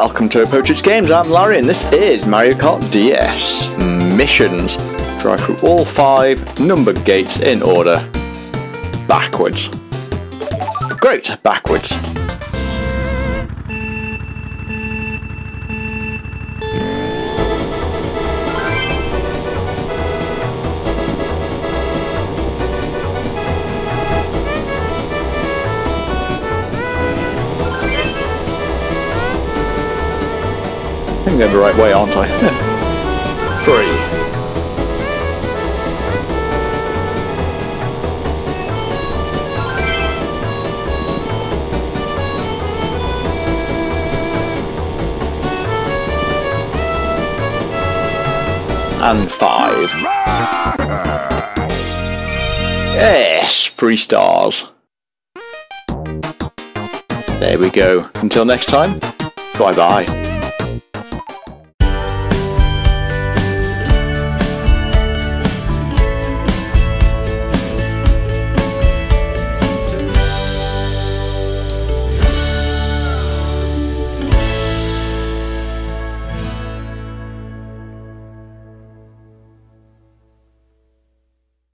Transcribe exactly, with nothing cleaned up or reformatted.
Welcome to Apotrix Games, I'm Larry and this is Mario Kart D S. Missions. Drive through all five numbered gates in order. Backwards. Great, backwards. I think I'm going the right way, aren't I? Yeah. Three. And five. Yes! Three stars. There we go. Until next time, bye-bye.